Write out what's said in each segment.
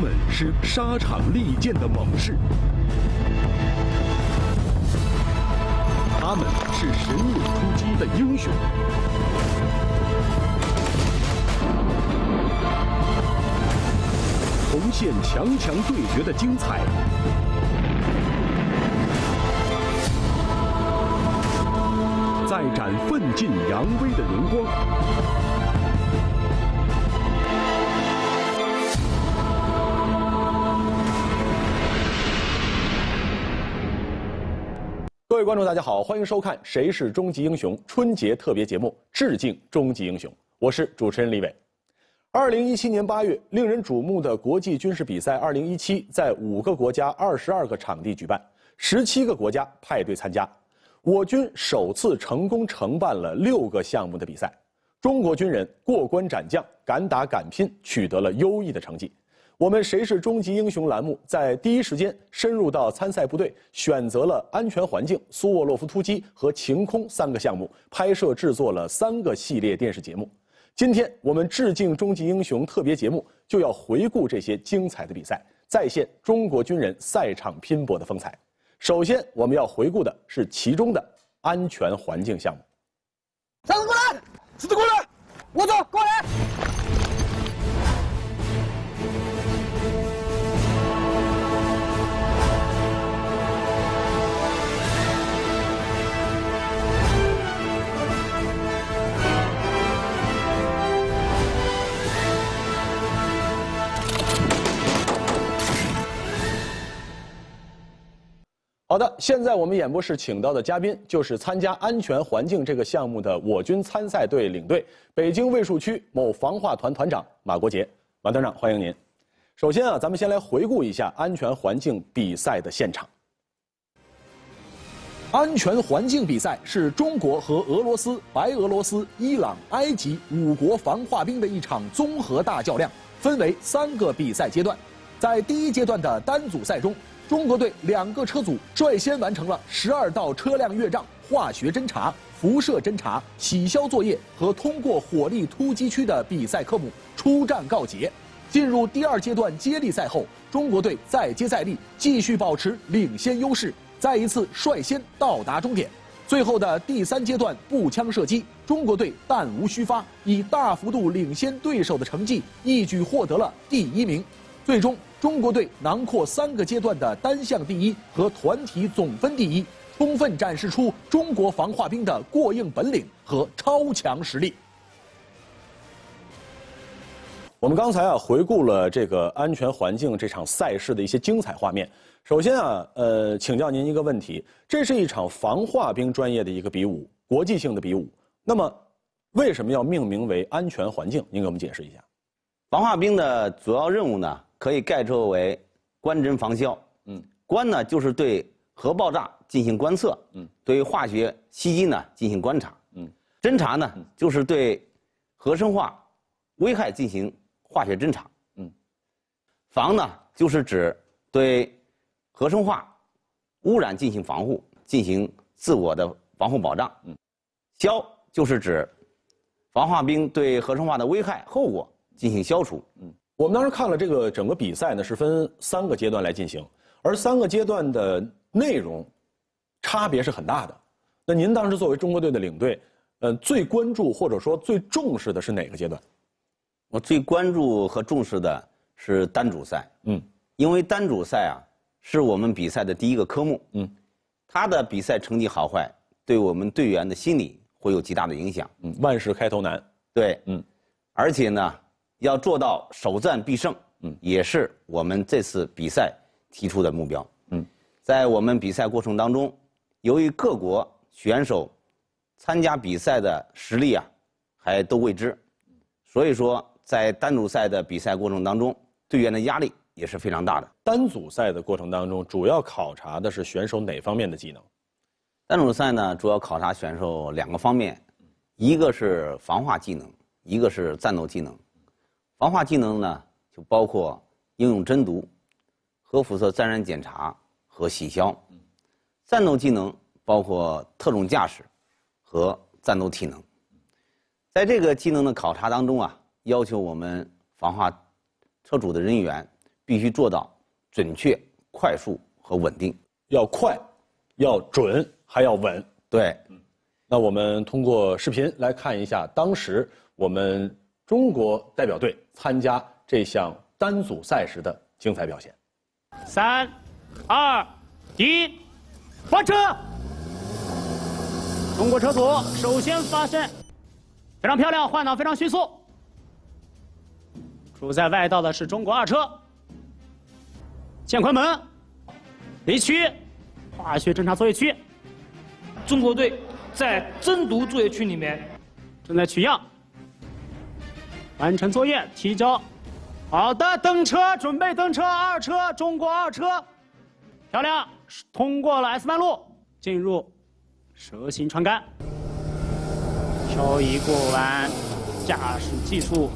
们是沙场利剑的猛士，他们是神勇出击的英雄。 重现强强对决的精彩，再展奋进扬威的荣光。各位观众，大家好，欢迎收看《谁是终极英雄》春节特别节目，致敬《终极英雄》，我是主持人李伟。 2017年8月，令人瞩目的国际军事比赛2017在5个国家、22个场地举办，17个国家派队参加。我军首次成功承办了6个项目的比赛，中国军人过关斩将，敢打敢拼，取得了优异的成绩。我们“谁是终极英雄”栏目在第一时间深入到参赛部队，选择了安全环境、苏沃洛夫突击和晴空3个项目，拍摄制作了3个系列电视节目。 今天我们致敬终极英雄特别节目就要回顾这些精彩的比赛，再现中国军人赛场拼搏的风采。首先，我们要回顾的是其中的安全环境项目。上子过来，狮子过来，我走过来。好的，现在我们演播室请到的嘉宾就是参加安全环境这个项目的我军参赛队领队、北京卫戍区某防化团团长马国杰。马团长，欢迎您。首先啊，咱们先来回顾一下安全环境比赛的现场。安全环境比赛是中国和俄罗斯、白俄罗斯、伊朗、埃及5国防化兵的一场综合大较量，分为3个比赛阶段。在第一阶段的单组赛中， 中国队2个车组率先完成了12道车辆越障、化学侦察、辐射侦察、洗消作业和通过火力突击区的比赛科目，出战告捷。进入第二阶段接力赛后，中国队再接再厉，继续保持领先优势，再一次率先到达终点。最后的第三阶段步枪射击，中国队弹无虚发，以大幅度领先对手的成绩，一举获得了第1名。最终， 中国队囊括3个阶段的单项第1和团体总分第1，充分展示出中国防化兵的过硬本领和超强实力。我们刚才啊回顾了这个安全环境这场赛事的一些精彩画面。首先啊，请教您一个问题：这是一场防化兵专业的一个比武，国际性的比武。那么，为什么要命名为安全环境？您给我们解释一下。防化兵的主要任务呢？ 可以概括为观侦防消。嗯，观呢就是对核爆炸进行观测，嗯，对化学袭击呢进行观察，嗯，侦察呢就是对核生化危害进行化学侦察，嗯，防呢就是指对核生化污染进行防护，进行自我的防护保障，嗯，消就是指防化兵对核生化的危害后果进行消除，嗯。 我们当时看了这个整个比赛呢，是分3个阶段来进行，而3个阶段的内容差别是很大的。那您当时作为中国队的领队，最关注或者说最重视的是哪个阶段？我最关注和重视的是单组赛，嗯，因为单组赛啊是我们比赛的第1个科目，嗯，它的比赛成绩好坏对我们队员的心理会有极大的影响，嗯，万事开头难，对，嗯，而且呢。 要做到首战必胜，嗯，也是我们这次比赛提出的目标。嗯，在我们比赛过程当中，由于各国选手参加比赛的实力啊还都未知，所以说在单组赛的比赛过程当中，队员的压力也是非常大的。单组赛的过程当中，主要考察的是选手哪方面的技能？单组赛呢，主要考察选手2个方面，一个是防化技能，一个是战斗技能。 防化技能呢，就包括应用真毒、核辐射沾染检查和洗消；战斗技能包括特种驾驶和战斗体能。在这个技能的考察当中啊，要求我们防化车主的人员必须做到准确、快速和稳定。要快，要准，还要稳。对。那我们通过视频来看一下，当时我们中国代表队参加这项单组赛时的精彩表现。3、2、1，发车！中国车组首先发身，非常漂亮，换挡非常迅速。 处在外道的是中国二车，建宽门，离区，跨越侦察作业区，中国队在争夺作业区里面正在取样，完成作业提交。好的，登车，准备登车，二车，中国二车，漂亮，通过了 S 弯路，进入蛇形穿杆，漂移过弯，驾驶技术。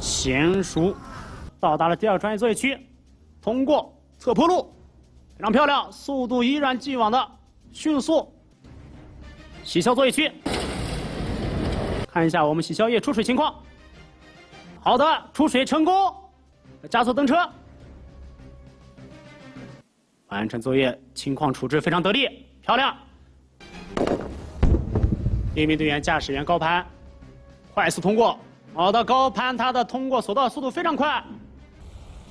娴熟，到达了第二专业作业区，通过侧坡路，非常漂亮，速度依然既往的迅速。洗消作业区，看一下我们洗消液出水情况。好的，出水成功，加速登车，完成作业情况处置非常得力，漂亮。一名队员驾驶员高攀，快速通过。 好的，高攀他的通过索道速度非常快，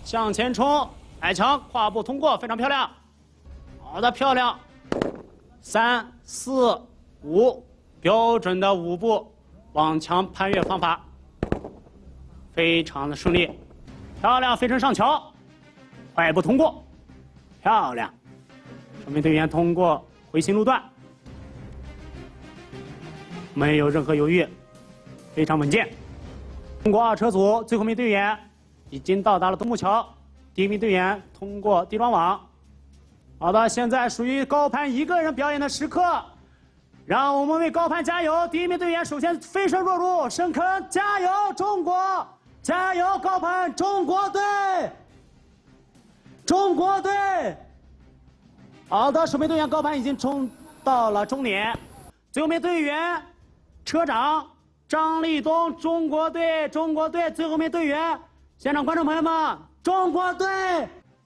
向前冲，矮墙跨步通过，非常漂亮。好的，漂亮，3、4、5，标准的五步网墙攀越方法，非常的顺利，漂亮，飞身上桥，快步通过，漂亮，说明队员通过回行路段，没有任何犹豫，非常稳健。 中国二车组最后一名队员已经到达了独木桥，第一名队员通过地桩网。好的，现在属于高攀一个人表演的时刻，让我们为高攀加油！第一名队员首先飞身落入深坑，加油中国，加油高攀，中国队，中国队！好的，首名队员高攀已经冲到了终点，最后一名队员车长。 张立东，中国队，中国队，最后一名队员，现场观众朋友们，中国队，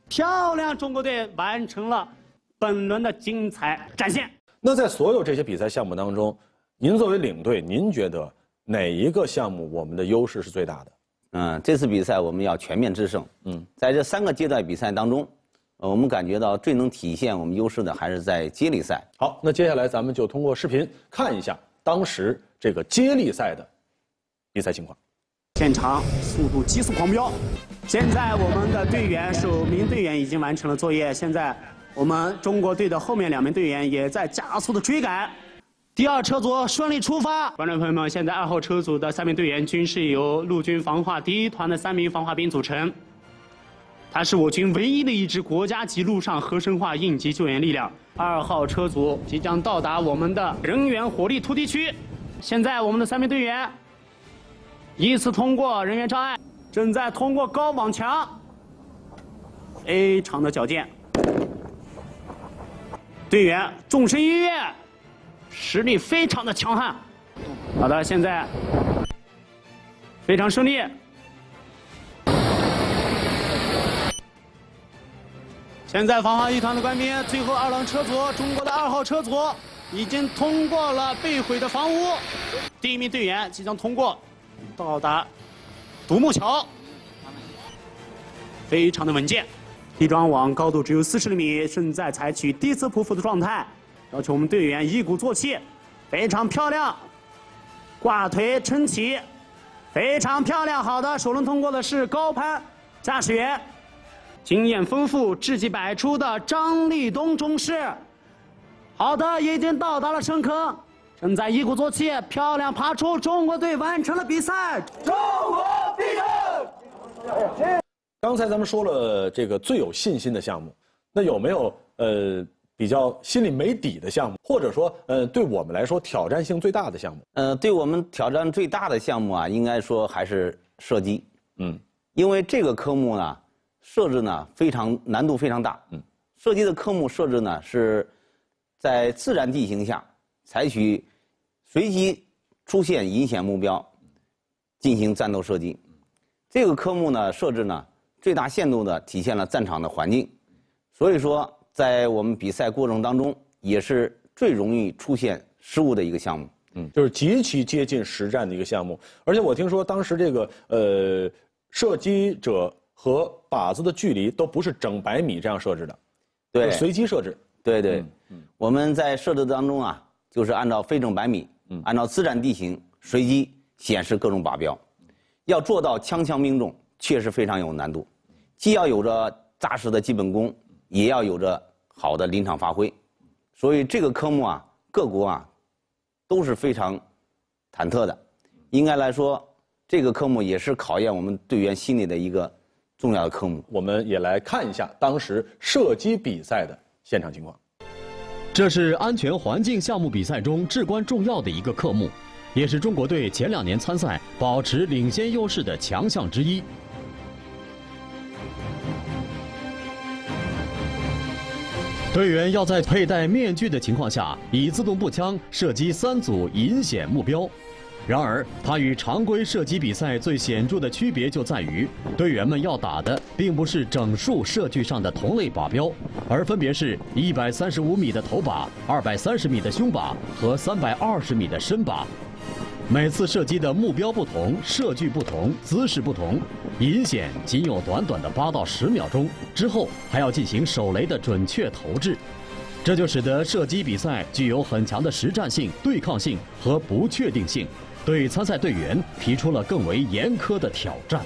漂亮，中国队完成了本轮的精彩展现。那在所有这些比赛项目当中，您作为领队，您觉得哪一个项目我们的优势是最大的？这次比赛我们要全面制胜。在这三个阶段比赛当中，我们感觉到最能体现我们优势的还是在接力赛。好，那接下来咱们就通过视频看一下当时。 这个接力赛的比赛情况，现场速度急速狂飙。现在我们的队员首名队员已经完成了作业，现在我们中国队的后面两名队员也在加速的追赶。第二车组顺利出发。观众朋友们，现在二号车组的三名队员均是由陆军防化第一团的三名防化兵组成，它是我军唯一的一支国家级陆上核生化应急救援力量。二号车组即将到达我们的人员火力突击区。 现在我们的三名队员依次通过人员障碍，正在通过高网墙，非常的矫健。队员纵身一跃，实力非常的强悍。好的，现在非常顺利。现在防化一团的官兵，最后二轮车组，中国的二号车组。 已经通过了被毁的房屋，第一名队员即将通过，到达独木桥，非常的稳健。地桩网高度只有40厘米，正在采取低姿匍匐的状态，要求我们队员一鼓作气，非常漂亮，挂腿撑起，非常漂亮。好的，首轮通过的是高攀驾驶员，经验丰富、智计百出的张立东中士。 好的，已经到达了深坑，正在一鼓作气，漂亮爬出，中国队完成了比赛，中国必胜！刚才咱们说了这个最有信心的项目，那有没有比较心里没底的项目，或者说对我们来说挑战性最大的项目？对我们挑战最大的项目啊，应该说还是射击。因为这个科目呢，设置呢难度非常大。射击的科目设置呢是。 在自然地形下，采取随机出现隐显目标进行战斗射击。这个科目呢设置呢最大限度地体现了战场的环境。所以说，在我们比赛过程当中，也是最容易出现失误的一个项目。嗯，就是极其接近实战的一个项目。而且我听说当时这个射击者和靶子的距离都不是整百米这样设置的，对，随机设置。对对，我们在设置当中啊，就是按照非整百米，按照自然地形随机显示各种靶标，要做到枪枪命中，确实非常有难度，既要有着扎实的基本功，也要有着好的临场发挥，所以这个科目啊，各国啊都是非常忐忑的。应该来说，这个科目也是考验我们队员心理的一个重要的科目。我们也来看一下当时射击比赛的现场情况。这是安全环境项目比赛中至关重要的一个科目，也是中国队前2年参赛保持领先优势的强项之一。队员要在佩戴面具的情况下，以自动步枪射击3组隐显目标。然而，它与常规射击比赛最显著的区别就在于，队员们要打的并不是整数射具上的同类靶标，而分别是135米的头靶、230米的胸靶和320米的身靶。每次射击的目标不同，射距不同，姿势不同，隐显仅有短短的8到10秒钟，之后还要进行手雷的准确投掷，这就使得射击比赛具有很强的实战性、对抗性和不确定性，对参赛队员提出了更为严苛的挑战。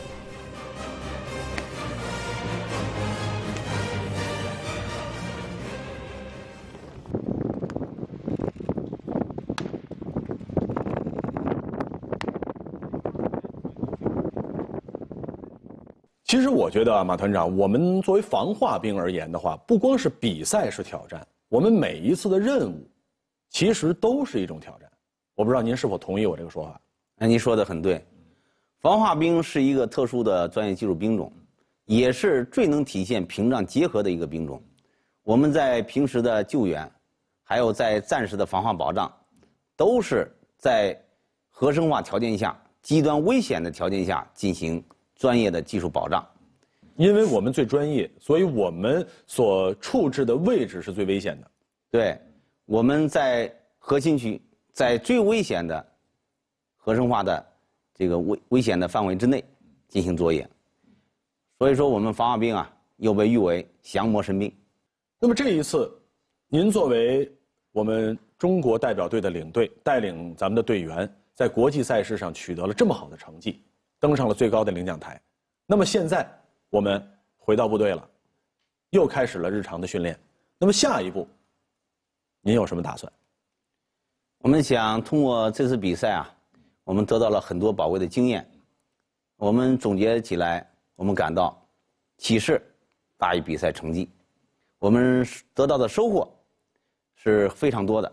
其实我觉得啊，马团长，我们作为防化兵而言的话，不光是比赛是挑战，我们每一次的任务，其实都是一种挑战。我不知道您是否同意我这个说法？那您说的很对，防化兵是一个特殊的专业技术兵种，也是最能体现屏障结合的一个兵种。我们在平时的救援，还有在战时的防化保障，都是在核生化条件下、极端危险的条件下进行专业的技术保障。因为我们最专业，所以我们所处置的位置是最危险的。对，我们在核心区，在最危险的核生化的这个危险的范围之内进行作业，所以说我们防化兵啊，又被誉为降魔神兵。那么这一次，您作为我们中国代表队的领队，带领咱们的队员在国际赛事上取得了这么好的成绩，登上了最高的领奖台。那么现在我们回到部队了，又开始了日常的训练。那么下一步您有什么打算？我们想通过这次比赛啊，我们得到了很多宝贵的经验，我们总结起来，我们感到启示大于比赛成绩，我们得到的收获是非常多的。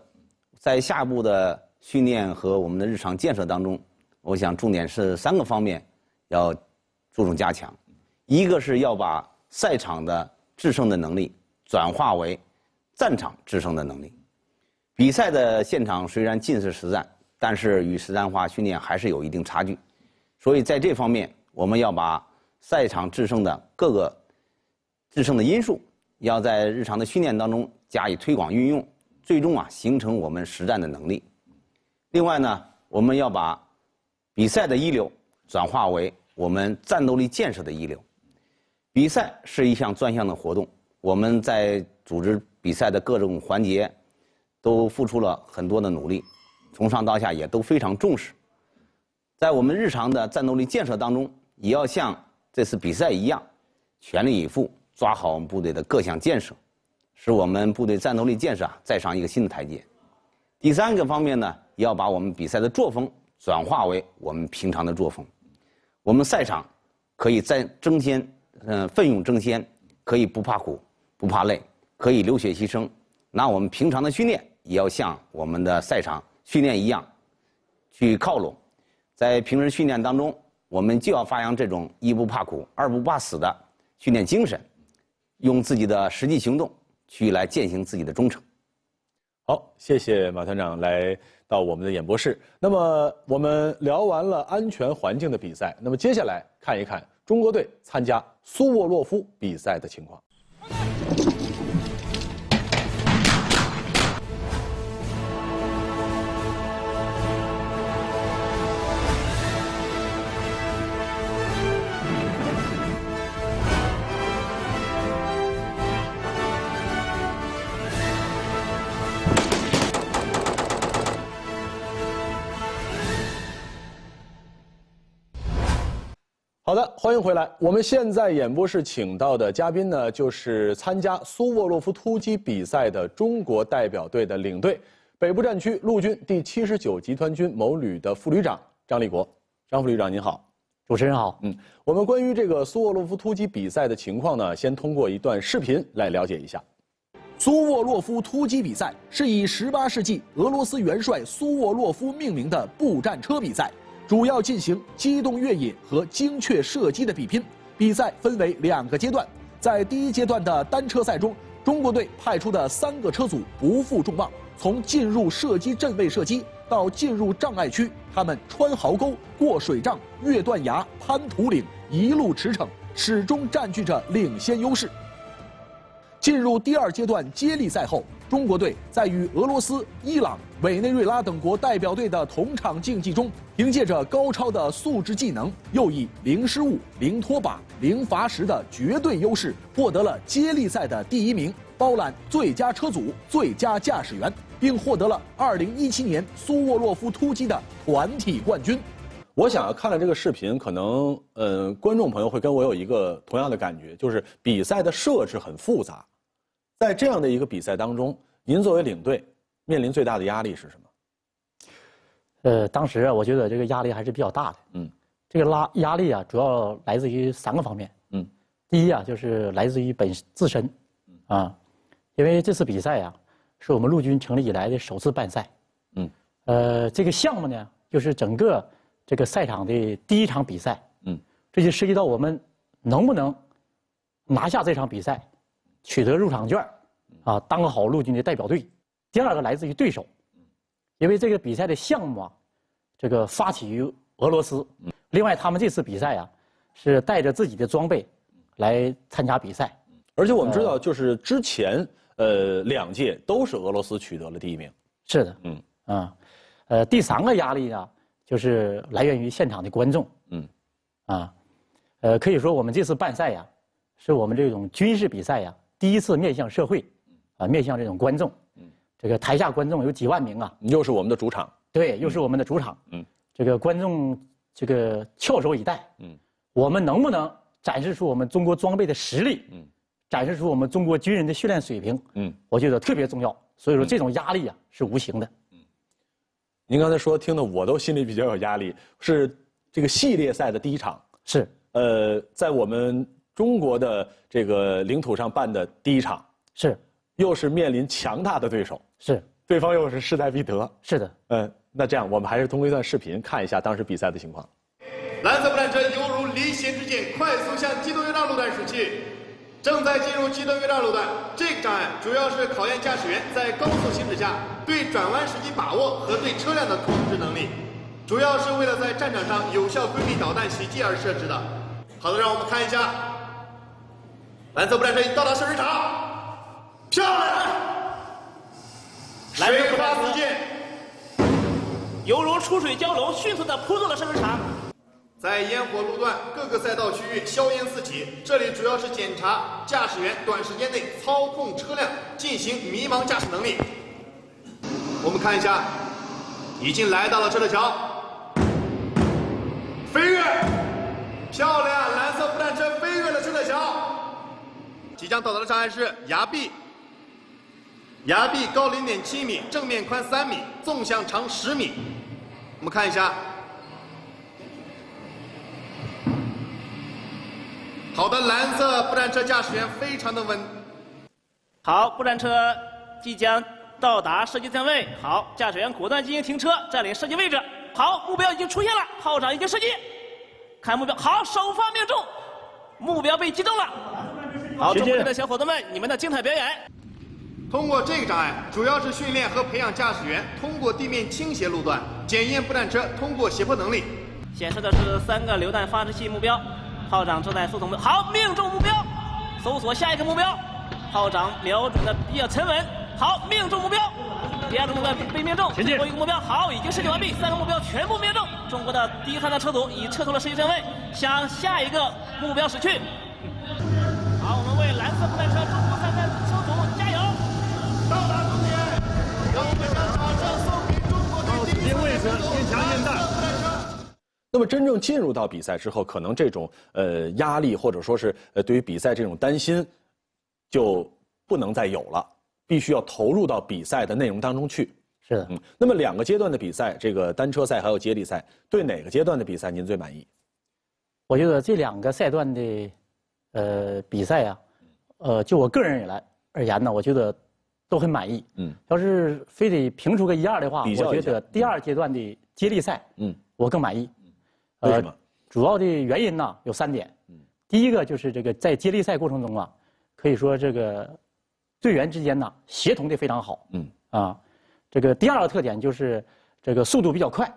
在下一步的训练和我们的日常建设当中，我想重点是3个方面要注重加强。一个是要把赛场的制胜的能力转化为战场制胜的能力。比赛的现场虽然尽是实战，但是与实战化训练还是有一定差距，所以在这方面我们要把赛场制胜的各个制胜的因素要在日常的训练当中加以推广运用，最终啊形成我们实战的能力。另外呢，我们要把比赛的一流转化为我们战斗力建设的一流。比赛是一项专项的活动，我们在组织比赛的各种环节都付出了很多的努力，从上到下也都非常重视。在我们日常的战斗力建设当中，也要像这次比赛一样全力以赴，抓好我们部队的各项建设，使我们部队战斗力建设再上一个新的台阶。第3个方面呢，也要把我们比赛的作风转化为我们平常的作风，我们赛场可以在争先，奋勇争先，可以不怕苦不怕累，可以流血牺牲。那我们平常的训练也要像我们的赛场训练一样去靠拢。在平时训练当中，我们就要发扬这种1不怕苦2不怕死的训练精神，用自己的实际行动去来践行自己的忠诚。好，谢谢马团长来到我们的演播室。那么我们聊完了安全环境的比赛，那么接下来看一看中国队参加苏沃洛夫比赛的情况。 好的，欢迎回来。我们现在演播室请到的嘉宾呢，就是参加苏沃洛夫突击比赛的中国代表队的领队，北部战区陆军第79集团军某旅的副旅长张立国。张副旅长您好，主持人好。我们关于这个苏沃洛夫突击比赛的情况呢，先通过一段视频来了解一下。苏沃洛夫突击比赛是以18世纪俄罗斯元帅苏沃洛夫命名的步战车比赛。 主要进行机动越野和精确射击的比拼，比赛分为两个阶段。在第一阶段的单车赛中，中国队派出的三个车组不负众望，从进入射击阵位射击到进入障碍区，他们穿壕沟、过水障、越断崖、攀土岭，一路驰骋，始终占据着领先优势。进入第二阶段接力赛后，中国队在与俄罗斯、伊朗、 委内瑞拉等国代表队的同场竞技中，凭借着高超的素质技能，又以零失误、零拖把、零罚时的绝对优势，获得了接力赛的第一名，包揽最佳车组、最佳驾驶员，并获得了2017年苏沃洛夫突击的团体冠军。我想看了这个视频，可能观众朋友会跟我有一个同样的感觉，就是比赛的设置很复杂。在这样的一个比赛当中，您作为领队， 面临最大的压力是什么？当时啊，我觉得这个压力还是比较大的。这个压力啊，主要来自于三个方面。第一啊，就是来自于自身，因为这次比赛啊，是我们陆军成立以来的首次办赛。这个项目呢，就是整个这个赛场的第一场比赛。这就涉及到我们能不能拿下这场比赛，取得入场券，当个好陆军的代表队。 第二个来自于对手，因为这个比赛的项目啊，这个发起于俄罗斯。另外，他们这次比赛啊，是带着自己的装备来参加比赛。而且我们知道，就是之前两届都是俄罗斯取得了第一名。是的，第三个压力呢，就是来源于现场的观众。可以说我们这次办赛呀，是我们这种军事比赛呀，第一次面向社会，面向这种观众。 这个台下观众有几万名啊！又是我们的主场，对，又是我们的主场。这个观众这个翘首以待。我们能不能展示出我们中国装备的实力？展示出我们中国军人的训练水平？我觉得特别重要。所以说，这种压力啊是无形的。您刚才说听的我都心里比较有压力，是这个系列赛的第一场，是在我们中国的这个领土上办的第一场，是又是面临强大的对手。 是，对方又是势在必得。是的，那这样我们还是通过一段视频看一下当时比赛的情况。蓝色步战车犹如离弦之箭，快速向机动越障路段驶去，正在进入机动越障路段。这个障碍主要是考验驾驶员在高速行驶下对转弯时机把握和对车辆的控制能力，主要是为了在战场上有效规避导弹袭击而设置的。好的，让我们看一下，蓝色步战车已到达射水场，漂亮！ 水花四溅，犹如出水蛟龙，迅速地扑动了射水场。在烟火路段各个赛道区域，硝烟四起。这里主要是检查驾驶员短时间内操控车辆，进行迷茫驾驶能力。我们看一下，已经来到了车水桥，飞跃，漂亮！蓝色步战车飞跃了车水桥，即将到达的障碍是崖壁。 崖壁高0.7米，正面宽3米，纵向长10米。我们看一下，好的，蓝色步战车驾驶员非常的稳。好，步战车即将到达射击站位。好，驾驶员果断进行停车，占领射击位置。好，目标已经出现了，炮长已经射击，看目标，好，首发命中，目标被击中了。好，中国队的小伙子们，你们的精彩表演。 通过这个障碍，主要是训练和培养驾驶员通过地面倾斜路段检验步战车通过斜坡能力。显示的是3个榴弹发射器目标。炮长正在速通，好，命中目标，搜索下一个目标。炮长瞄准的比较沉稳，好，命中目标。第二个目标被命中，最后一个目标好，已经设计完毕，三个目标全部命中。中国的第3辆车组已撤出了实际阵位，向下一个目标驶去。好，我们为蓝色布袋车中国33车组加油！到达终点，让我们将掌声送给中国队第3辆车。 那么真正进入到比赛之后，可能这种压力或者说是对于比赛这种担心，就不能再有了，必须要投入到比赛的内容当中去。是的，那么两个阶段的比赛，这个单车赛还有接力赛，对哪个阶段的比赛您最满意？我觉得这两个赛段的比赛啊，就我个人而言呢，我觉得都很满意。嗯，要是非得评出个1、2的话，我觉得第2阶段的接力赛，我更满意。 为什么？主要的原因呢有3点。第一个就是这个在接力赛过程中啊，可以说这个队员之间呢协同的非常好。这个第2个特点就是这个速度比较快。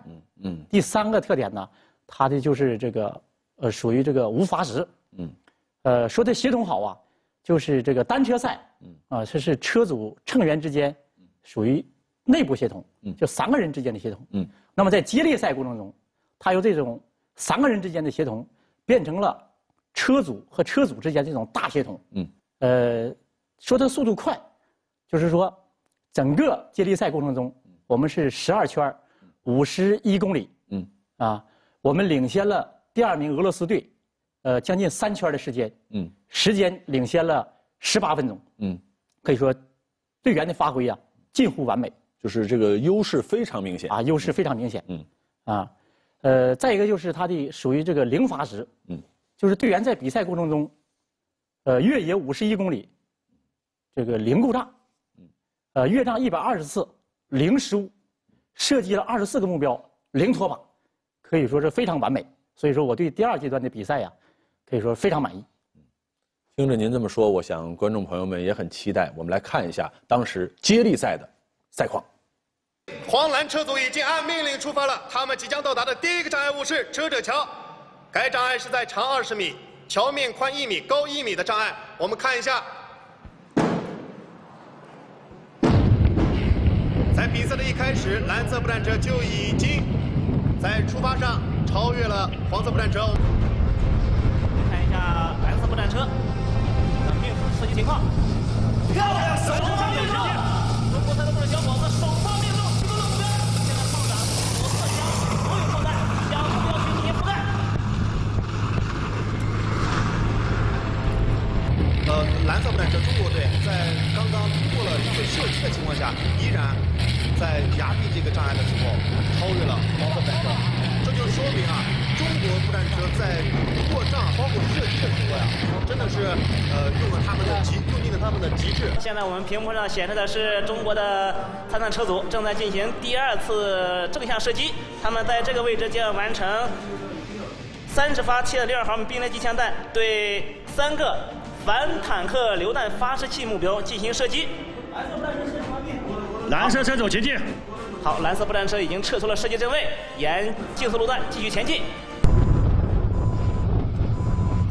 第3个特点呢，它的就是这个属于这个无罚时。说的协同好啊，就是这个单车赛。这是车组成员之间属于内部协同，就3个人之间的协同。那么在接力赛过程中，它有这种 3个人之间的协同变成了车组和车组之间这种大协同。说它速度快，就是说整个接力赛过程中，我们是12圈，51公里。我们领先了第2名俄罗斯队，将近3圈的时间。时间领先了18分钟。可以说队员的发挥啊近乎完美，就是这个优势非常明显啊，优势非常明显。再一个就是它的属于这个零罚时，就是队员在比赛过程中，越野51公里，这个零故障，越障120次，零失误，设计了24个目标，零脱靶，可以说是非常完美。所以说我对第2阶段的比赛呀，可以说非常满意。听着您这么说，我想观众朋友们也很期待。我们来看一下当时接力赛的赛况。 黄蓝车组已经按命令出发了，他们即将到达的第一个障碍物是遮者桥。该障碍是在长20米、桥面宽1米、高1米的障碍。我们看一下，在比赛的一开始，蓝色布战车就已经在出发上超越了黄色布战车。看一下蓝色布战车的命中射击情况，漂亮！首发命中，中国三个部的小伙子首发命中。 蓝色布袋车中国队在刚刚通过了一个射击的情况下，依然在崖壁这个障碍的时候超越了黄色布袋车，这就说明啊，中国布袋车在过障包括射击的时候呀，真的是用尽了他们的极致。现在我们屏幕上显示的是中国的3辆车组正在进行第2次正向射击，他们在这个位置就要完成30发7.62毫米并列机枪弹对3个。 反坦克榴弹发射器目标进行射击。蓝色车组前进。好，蓝色步战车已经撤出了射击阵位，沿竞速路段继续前进。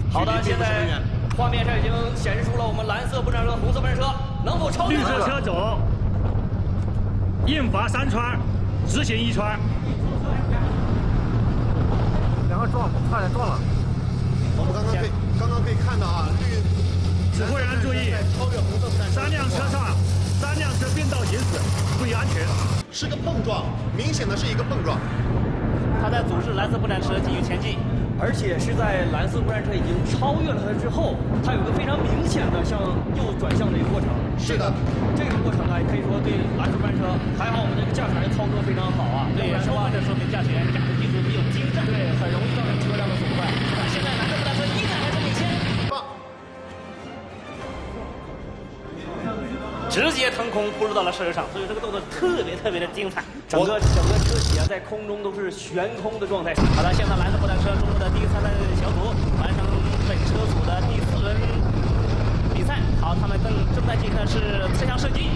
好的，现在画面上已经显示出了我们蓝色步战车、红色步战车能否超越？绿色车组硬罚3圈，直行1圈。2个撞了，差点撞了。我们刚刚可以看到啊，指挥员注意，3辆车上3辆车并道行驶，注意安全。是个碰撞，明显的是一个碰撞。他在阻止蓝色步战车继续前进，而且是在蓝色步战车已经超越了他之后，他有一个非常明显的向右转向的一个过程。是的，这个过程啊，也可以说对蓝色步战车还好，我们这个驾驶员操作非常好啊。对，充分的说明驾驶员驾驶技术比较精湛，对，很容易造成车辆的损坏。现在蓝色步战车依然还是领先。 直接腾空扑入到了射手场，所以这个动作特别的精彩。整个车体啊，在空中都是悬空的状态。好的，现在蓝色步战车中国的第33小组完成本车组的第4轮比赛。好，他们正在进行的是侧向射击。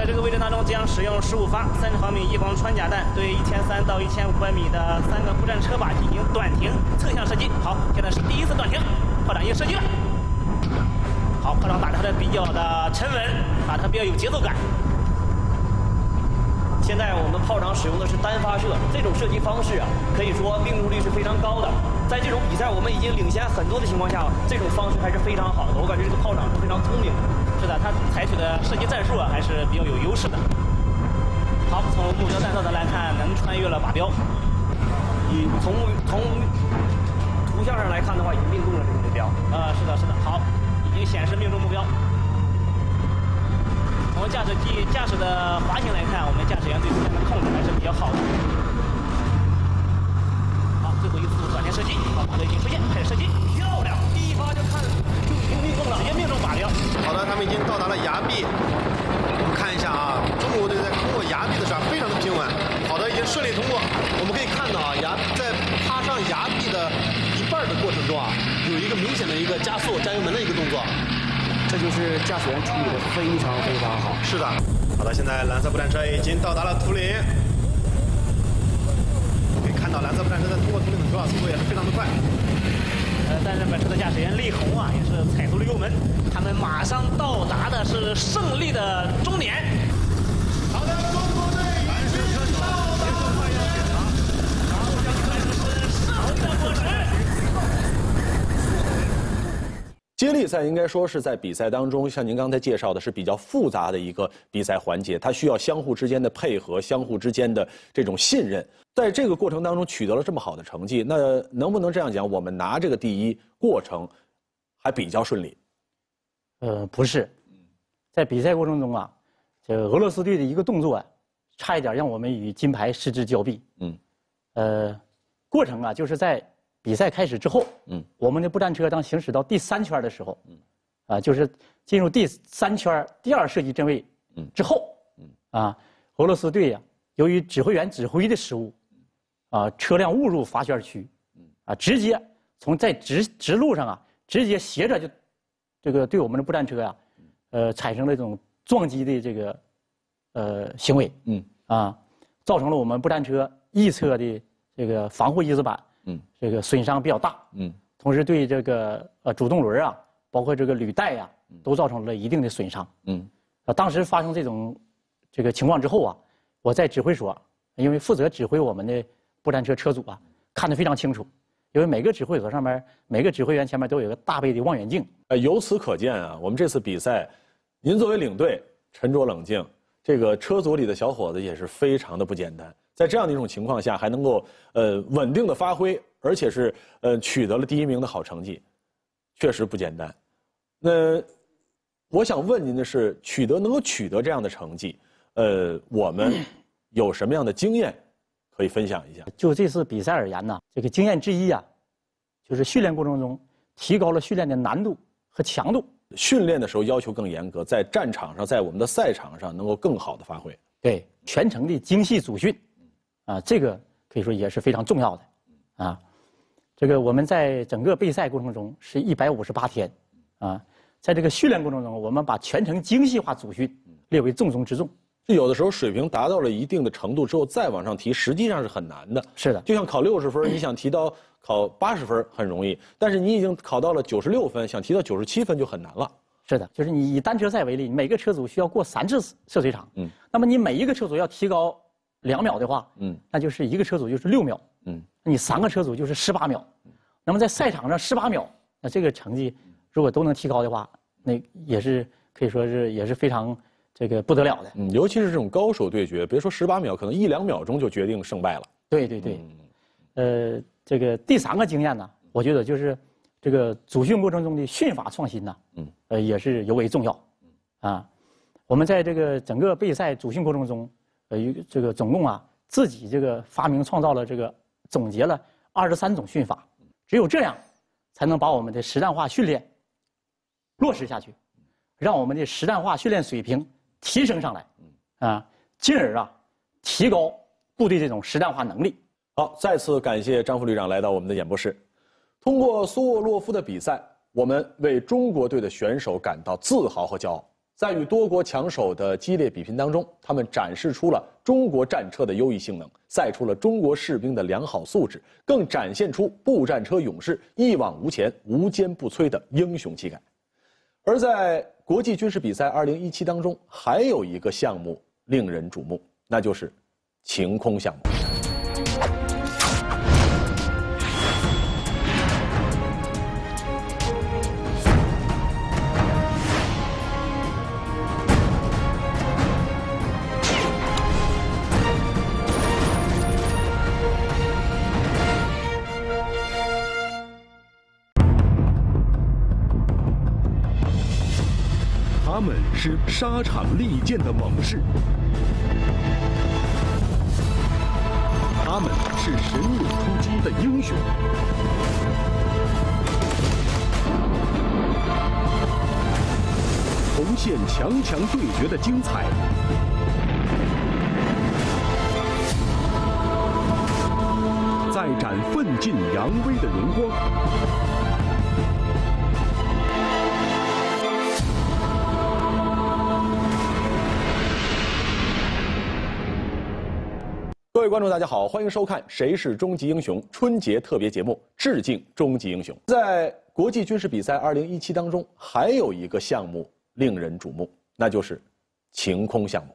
在这个位置当中将使用15发30毫米翼皇穿甲弹对1300到1500米的3个步战车靶进行短停侧向射击。好，现在是第一次短停，炮长也射击了。好，炮长打得比较的沉稳，打得比较有节奏感。 现在我们炮长使用的是单发射，这种射击方式啊，可以说命中率是非常高的。在这种比赛我们已经领先很多的情况下，这种方式还是非常好的。我感觉这个炮长是非常聪明的。是的，他采取的射击战术啊，还是比较有优势的。好，从目标弹道的来看，能穿越了靶标。从图像上来看的话，已经命中了这个目标。是的，是的。好，已经显示命中目标。 从驾驶的滑行来看，我们驾驶员对时间的控制还是比较好的。好，最后一次短程射击，好，马德已经出现，开始射击，漂亮！第一发就看就已经命中了，直接命中靶标。好的，他们已经到达了崖壁，我们看一下啊，中国队在通过崖壁的时候非常的平稳。好的，已经顺利通过。我们可以看到啊，在爬上崖壁的一半的过程中啊，有一个明显的一个加速、加油门的一个动作。 这就是驾驶员处理的非常非常好。是的，好的，现在蓝色步战车已经到达了图灵。可以看到蓝色步战车在通过图灵的时候，速度也是非常的快。但是本车的驾驶员力宏啊，也是踩足了油门，他们马上到达的是胜利的终点。好的，中国队已经到达了，然后将开始胜利的过程。 接力赛应该说是在比赛当中，像您刚才介绍的，是比较复杂的一个比赛环节，它需要相互之间的配合，相互之间的这种信任。在这个过程当中取得了这么好的成绩，那能不能这样讲，我们拿这个第一过程还比较顺利？不是，在比赛过程中啊，这俄罗斯队的一个动作啊，差一点让我们与金牌失之交臂。嗯，过程啊，就是在。 比赛开始之后，我们的步战车当行驶到第3圈的时候，就是进入第3圈第2射击阵位之后，俄罗斯队呀、由于指挥员指挥的失误，车辆误入罚圈区，直接从在直路上啊，直接斜着就这个对我们的步战车呀、产生了一种撞击的这个行为，造成了我们步战车翼侧的这个防护翼子板。 这个损伤比较大，同时对这个主动轮啊，包括这个履带呀、都造成了一定的损伤，当时发生这种这个情况之后啊，我在指挥所，因为负责指挥我们的步战车车主啊，看得非常清楚，因为每个指挥所上面每个指挥员前面都有一个大倍的望远镜。由此可见啊，我们这次比赛，您作为领队沉着冷静，这个车组里的小伙子也是非常的不简单。 在这样的一种情况下，还能够稳定的发挥，而且是取得了第1名的好成绩，确实不简单。那我想问您的是，能够取得这样的成绩，我们有什么样的经验可以分享一下？就这次比赛而言呢，这个经验之一啊，就是训练过程中提高了训练的难度和强度。训练的时候要求更严格，在战场上，在我们的赛场上能够更好的发挥。对，全程的精细组训。 这个可以说也是非常重要的，这个我们在整个备赛过程中是158天，在这个训练过程中，我们把全程精细化组训列为重中之重。有的时候水平达到了一定的程度之后，再往上提，实际上是很难的。是的，就像考60分，你想提到考80分很容易，但是你已经考到了96分，想提到97分就很难了。是的，就是你以单车赛为例，每个车组需要过3次涉水场，那么你每一个车组要提高。 2秒的话，那就是一个车组就是6秒，你3个车组就是18秒，那么在赛场上18秒，那这个成绩如果都能提高的话，那也是可以说是也是非常这个不得了的。尤其是这种高手对决，别说18秒，可能1、2秒钟就决定胜败了。对对对，这个第3个经验呢，我觉得就是这个组训过程中的训法创新呢，也是尤为重要。我们在这个整个备赛组训过程中。 这个总共啊，自己这个发明创造了这个总结了23种训法，只有这样，才能把我们的实战化训练落实下去，让我们的实战化训练水平提升上来，进而啊提高部队这种实战化能力。好，再次感谢张副旅长来到我们的演播室。通过苏沃洛夫的比赛，我们为中国队的选手感到自豪和骄傲。在与多国强手的激烈比拼当中，他们展示出了中国战车的优异性能，赛出了中国士兵的良好素质，更展现出步战车勇士一往无前、无坚不摧的英雄气概。而在国际军事比赛2017当中，还有一个项目令人瞩目，那就是晴空项目。 他们是沙场利剑的猛士，他们是神勇出击的英雄，重现强强对决的精彩。再展奋进扬威的荣光。 各位观众，大家好，欢迎收看《谁是终极英雄》春节特别节目，致敬终极英雄。在国际军事比赛2017当中，还有一个项目令人瞩目，那就是晴空项目。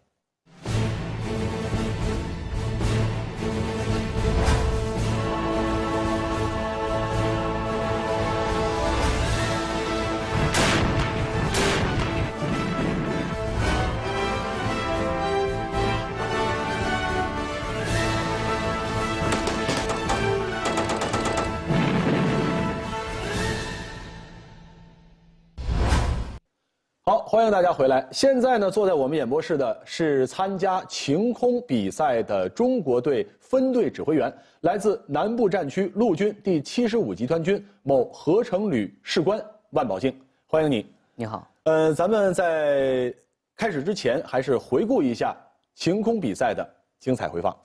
好，欢迎大家回来。现在呢，坐在我们演播室的是参加晴空比赛的中国队分队指挥员，来自南部战区陆军第75集团军某合成旅士官万宝兴，欢迎你。你好。咱们在开始之前，还是回顾一下晴空比赛的精彩回放。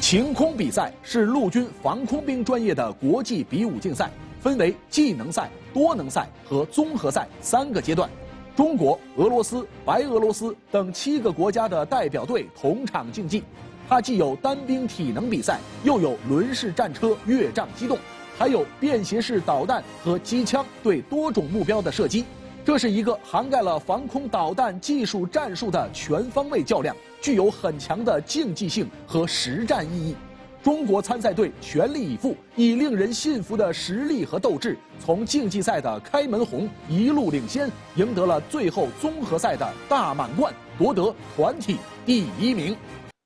晴空比赛是陆军防空兵专业的国际比武竞赛，分为技能赛、多能赛和综合赛三个阶段。中国、俄罗斯、白俄罗斯等7个国家的代表队同场竞技。它既有单兵体能比赛，又有轮式战车越障机动，还有便携式导弹和机枪对多种目标的射击。这是一个涵盖了防空导弹技术、战术的全方位较量。 具有很强的竞技性和实战意义，中国参赛队全力以赴，以令人信服的实力和斗志，从竞技赛的开门红一路领先，赢得了最后综合赛的大满贯，夺得团体第1名。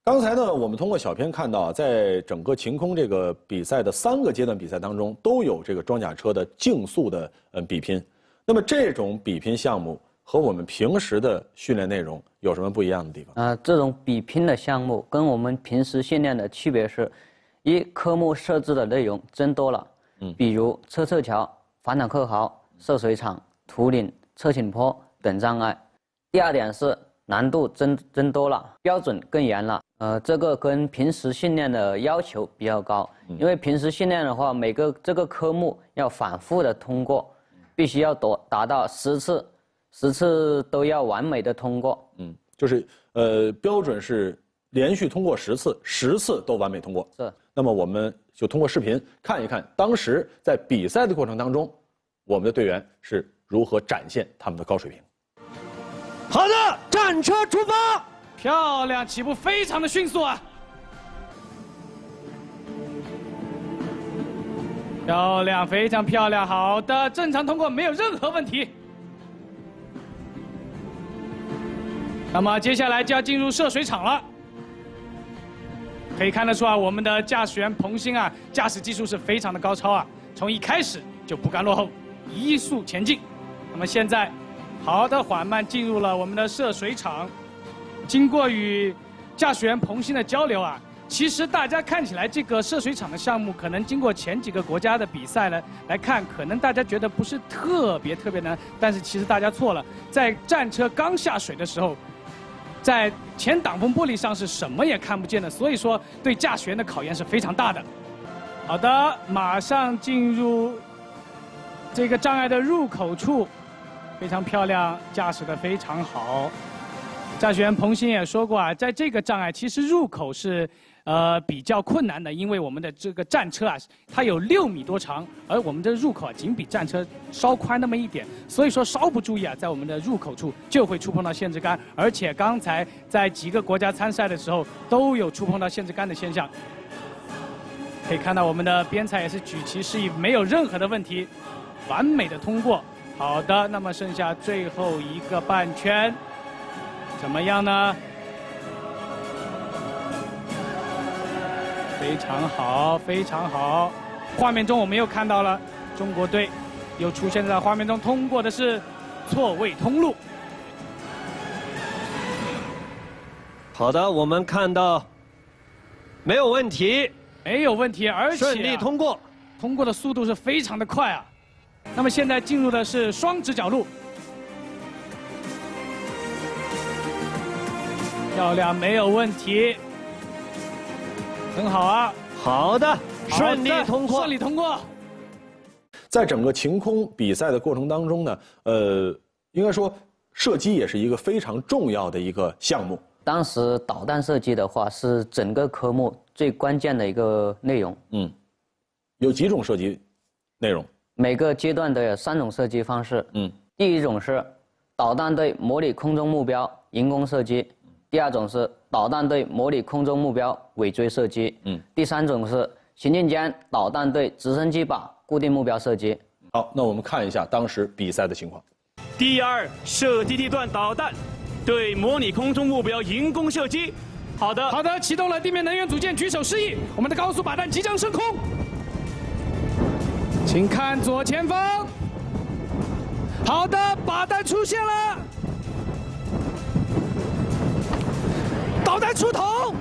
刚才呢，我们通过小片看到啊，在整个晴空这个比赛的3个阶段比赛当中，都有这个装甲车的竞速的比拼。那么这种比拼项目。 和我们平时的训练内容有什么不一样的地方？这种比拼的项目跟我们平时训练的区别是，一科目设置的内容增多了，比如车侧桥、反坦克壕、涉水场、土岭、车倾坡等障碍。第二点是难度增多了，标准更严了。这个跟平时训练的要求比较高，因为平时训练的话，每个这个科目要反复的通过，必须要达到10次。 10次都要完美的通过，就是标准是连续通过10次，10次都完美通过。是。那么我们就通过视频看一看，当时在比赛的过程当中，我们的队员是如何展现他们的高水平。好的，战车出发！漂亮，起步非常的迅速啊！漂亮，非常漂亮。好的，正常通过，没有任何问题。 那么接下来就要进入涉水场了。可以看得出啊，我们的驾驶员彭鑫啊，驾驶技术是非常的高超啊，从一开始就不甘落后，一速前进。那么现在，好的缓慢进入了我们的涉水场。经过与驾驶员彭鑫的交流啊，其实大家看起来这个涉水场的项目，可能经过前几个国家的比赛呢来看，可能大家觉得不是特别难，但是其实大家错了，在战车刚下水的时候。 在前挡风玻璃上是什么也看不见的，所以说对驾驶员的考验是非常大的。好的，马上进入这个障碍的入口处，非常漂亮，驾驶的非常好。驾驶员彭鑫也说过啊，在这个障碍其实入口是比较困难的，因为我们的这个战车啊，它有6米多长，而我们的入口啊仅比战车稍宽那么一点，所以说稍不注意啊，在我们的入口处就会触碰到限制杆，而且刚才在几个国家参赛的时候都有触碰到限制杆的现象。可以看到我们的边裁也是举旗示意，没有任何的问题，完美的通过。好的，那么剩下最后一个半圈。 怎么样呢？非常好，非常好。画面中我们又看到了中国队，又出现在画面中，通过的是错位通路。好的，我们看到没有问题，没有问题，而且顺利通过，通过的速度是非常的快啊。那么现在进入的是双直角路。 漂亮，没有问题，很好啊。好的，顺利通过，顺利通过。在整个晴空比赛的过程当中呢，应该说射击也是一个非常重要的一个项目。当时导弹射击的话是整个科目最关键的一个内容。嗯，有几种射击内容？每个阶段都有3种射击方式。嗯，第一种是导弹对模拟空中目标迎攻射击。 第二种是导弹对模拟空中目标尾追射击，第三种是行进间导弹对直升机靶固定目标射击。好，那我们看一下当时比赛的情况。第二射击地段导弹对模拟空中目标迎攻射击。好的，好的，启动了地面能源组件，举手示意，我们的高速靶弹即将升空，请看左前方。好的，靶弹出现了。 导弹出头，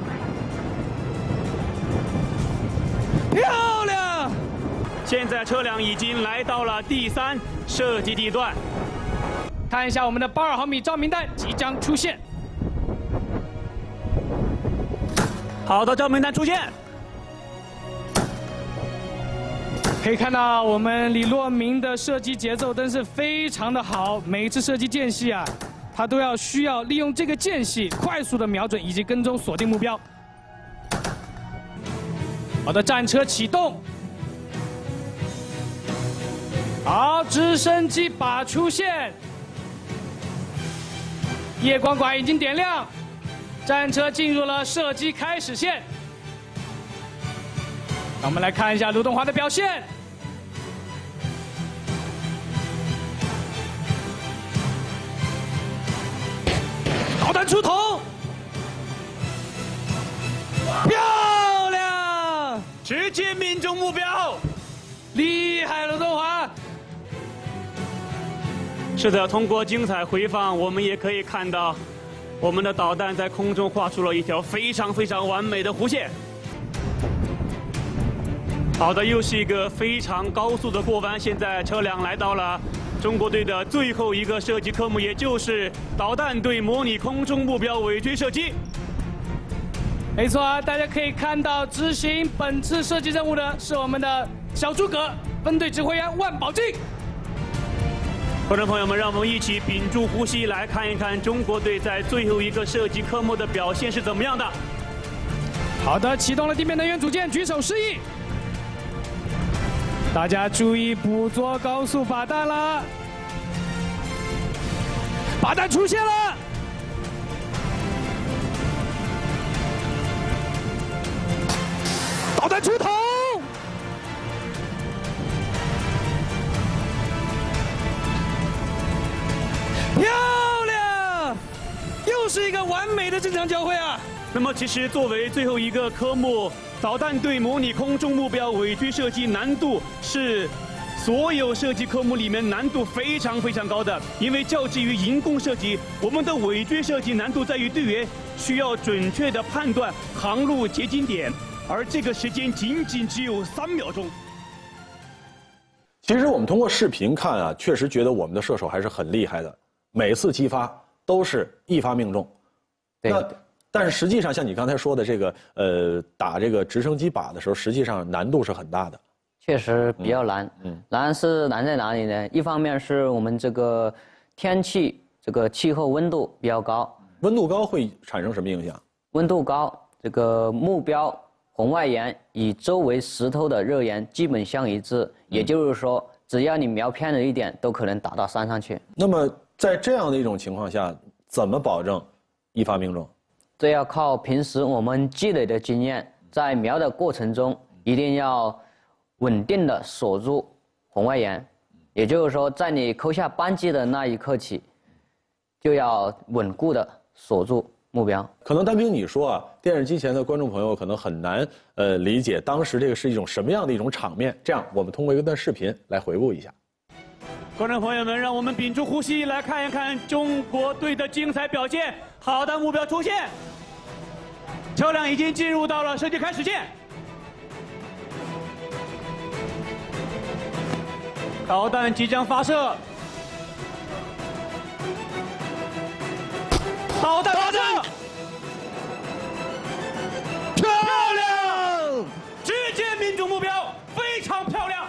漂亮！现在车辆已经来到了第3射击地段，看一下我们的82毫米照明弹即将出现。好的，照明弹出现，可以看到我们李洛明的射击节奏真是非常的好，每一次射击间隙啊。 他都要需要利用这个间隙，快速的瞄准以及跟踪锁定目标。好的，战车启动。好，直升机靶出现，夜光管已经点亮，战车进入了射击开始线。让我们来看一下卢栋华的表现。 导弹出头，漂亮，直接命中目标，厉害了，东华。是的，通过精彩回放，我们也可以看到，我们的导弹在空中画出了一条非常完美的弧线。好的，又是一个非常高速的过弯，现在车辆来到了。 中国队的最后一个射击科目，也就是导弹对模拟空中目标尾追射击。没错啊，大家可以看到，执行本次射击任务的是我们的小诸葛分队指挥员万宝进。观众朋友们，让我们一起屏住呼吸，来看一看中国队在最后一个射击科目的表现是怎么样的。好的，启动了地面能源组件，举手示意。 大家注意捕捉高速靶弹啦！靶弹出现了，导弹出头，漂亮！又是一个完美的正常交汇啊！那么，其实作为最后一个科目。 导弹对模拟空中目标尾追射击难度是所有射击科目里面难度非常高的，因为较之于迎攻射击，我们的尾追射击难度在于队员需要准确的判断航路截金点，而这个时间仅只有3秒钟。其实我们通过视频看啊，确实觉得我们的射手还是很厉害的，每次击发都是一发命中。对。 但是实际上，像你刚才说的这个，打这个直升机靶的时候，实际上难度是很大的，确实比较难。嗯，难是难在哪里呢？一方面是我们这个天气这个气候温度比较高。温度高会产生什么影响？温度高，这个目标红外沿与周围石头的热沿基本相一致，也就是说，只要你瞄偏了一点，都可能打到山上去。那么在这样的一种情况下，怎么保证一发命中？这要靠平时我们积累的经验，在瞄的过程中一定要稳定的锁住红外沿，也就是说，在你扣下扳机的那一刻起，就要稳固的锁住目标。可能单凭你说啊，电视机前的观众朋友可能很难理解当时这个是一种什么样的一种场面。这样，我们通过一段视频来回顾一下。观众朋友们，让我们屏住呼吸来看一看中国队的精彩表现。好的，目标出现，车辆已经进入到了射击开始线。导弹即将发射，导弹发射，漂亮，直接命中目标，非常漂亮。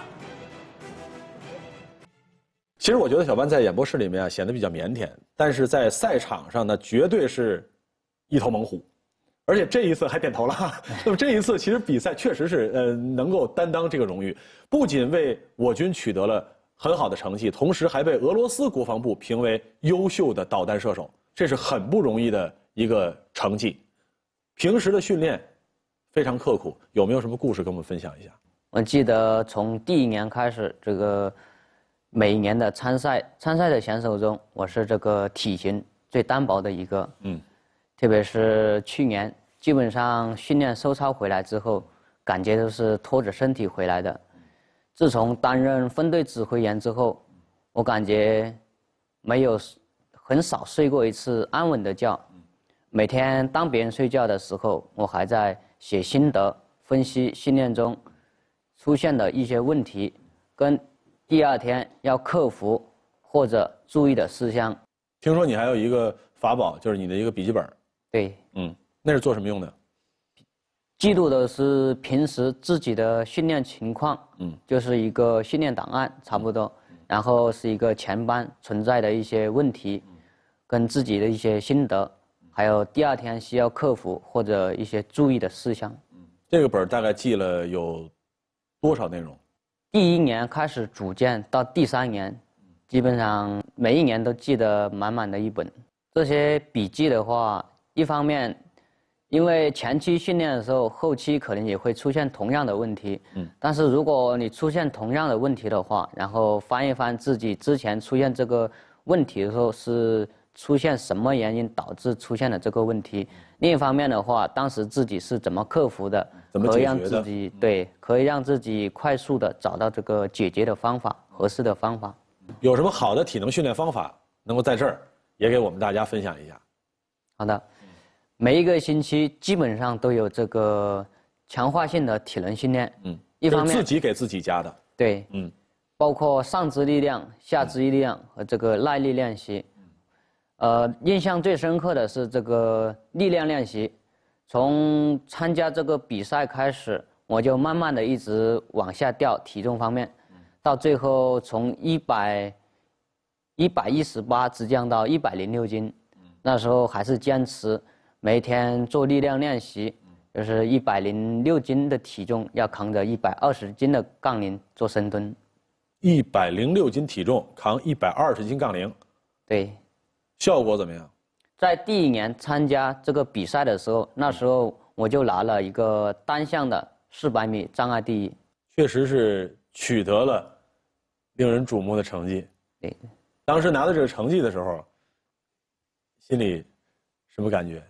其实我觉得小班在演播室里面啊显得比较腼腆，但是在赛场上呢，绝对是一头猛虎。而且这一次还点头了，那么这一次其实比赛确实是能够担当这个荣誉，不仅为我军取得了很好的成绩，同时还被俄罗斯国防部评为优秀的导弹射手，这是很不容易的一个成绩。平时的训练非常刻苦，有没有什么故事跟我们分享一下？我记得从第一年开始，这个每年的参赛的选手中，我是这个体型最单薄的一个。嗯。特别是去年，基本上训练收操回来之后，感觉都是拖着身体回来的。自从担任分队指挥员之后，我感觉很少睡过一次安稳的觉。每天当别人睡觉的时候，我还在写心得、分析训练中出现的一些问题，跟第二天要克服或者注意的事项。听说你还有一个法宝，就是你的一个笔记本。对，嗯，那是做什么用的？记录的是平时自己的训练情况，嗯，就是一个训练档案差不多，然后是一个前班存在的一些问题，跟自己的一些心得，还有第二天需要克服或者一些注意的事项。这个本大概记了有多少内容？第一年开始组建到第三年，基本上每一年都记得满满的一本。这些笔记的话，一方面，因为前期训练的时候，后期可能也会出现同样的问题。嗯。但是如果你出现同样的问题的话，然后翻一翻自己之前出现这个问题的时候是出现什么原因导致出现了这个问题。另一方面的话，当时自己是怎么克服的，怎么解决的？可以让自己对，可以让自己快速的找到这个解决的方法，合适的方法。有什么好的体能训练方法能够在这儿？也给我们大家分享一下。好的，每一个星期基本上都有这个强化性的体能训练。嗯，一方面自己给自己加的。对，嗯，包括上肢力量、下肢力量和这个耐力练习。印象最深刻的是这个力量练习。从参加这个比赛开始，我就慢慢的一直往下掉体重方面，到最后从118直降到106斤，那时候还是坚持每天做力量练习，就是106斤的体重要扛着120斤的杠铃做深蹲。106斤体重扛120斤杠铃，对，效果怎么样？在第一年参加这个比赛的时候，那时候我就拿了一个单项的400米障碍第一，确实是取得了令人瞩目的成绩。对。当时拿到这个成绩的时候，心里什么感觉？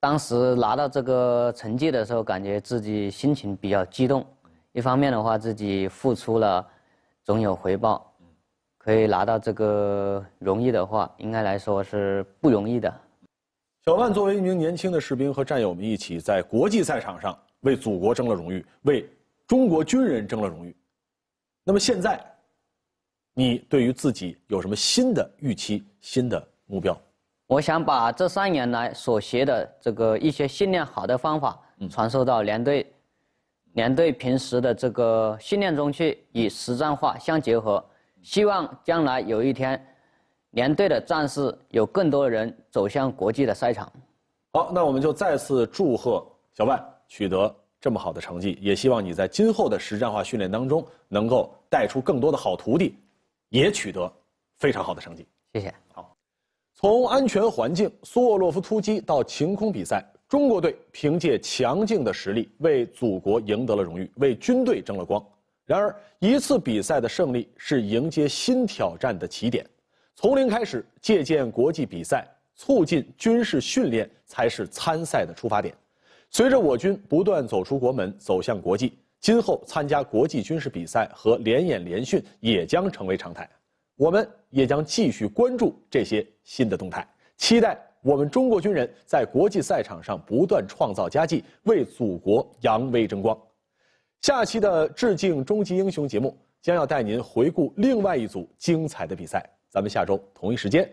当时拿到这个成绩的时候，感觉自己心情比较激动。一方面的话，自己付出了，总有回报。可以拿到这个荣誉的话，应该来说是不容易的。小万作为一名年轻的士兵，和战友们一起在国际赛场上为祖国争了荣誉，为中国军人争了荣誉。那么现在，你对于自己有什么新的预期、新的目标？我想把这3年来所学的这个一些训练好的方法，传授到连队平时的这个训练中去，与实战化相结合。希望将来有一天，连队的战士有更多的人走向国际的赛场。好，那我们就再次祝贺小万取得这么好的成绩，也希望你在今后的实战化训练当中能够带出更多的好徒弟，也取得非常好的成绩。谢谢。好，从安全环境、苏沃洛夫突击到晴空比赛，中国队凭借强劲的实力为祖国赢得了荣誉，为军队争了光。然而，一次比赛的胜利是迎接新挑战的起点，从零开始，借鉴国际比赛，促进军事训练才是参赛的出发点。随着我军不断走出国门，走向国际，今后参加国际军事比赛和联演联训也将成为常态。我们也将继续关注这些新的动态，期待我们中国军人在国际赛场上不断创造佳绩，为祖国扬威争光。下期的致敬终极英雄节目将要带您回顾另外一组精彩的比赛，咱们下周同一时间